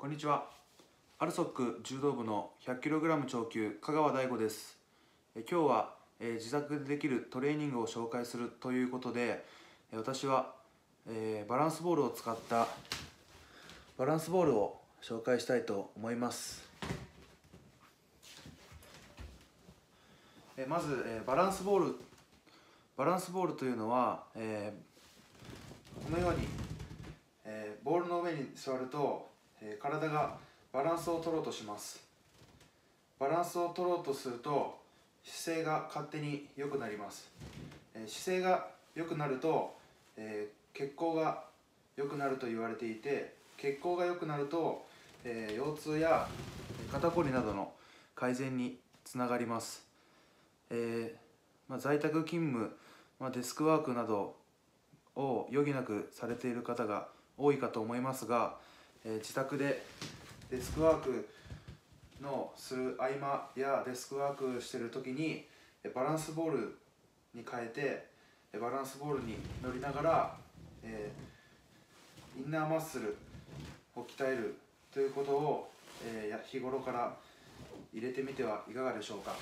こんにちは。アルソック柔道部の 100kg 超級香川大吾です。今日は自宅でできるトレーニングを紹介するということで、私はバランスボールを使ったバランスボールを紹介したいと思います。まずバランスボールというのはこのようにボールの上に座ると体がバランスを取ろうとします。バランスを取ろうとすると姿勢が勝手に良くなります。姿勢が良くなると血行が良くなると言われていて、血行が良くなると腰痛や肩こりなどの改善につながります。在宅勤務、デスクワークなどを余儀なくされている方が多いかと思いますが、自宅でデスクワークのする合間やデスクワークしている時にバランスボールに変えてバランスボールに乗りながら、インナーマッスルを鍛えるということを、日頃から入れてみてはいかがでしょうか。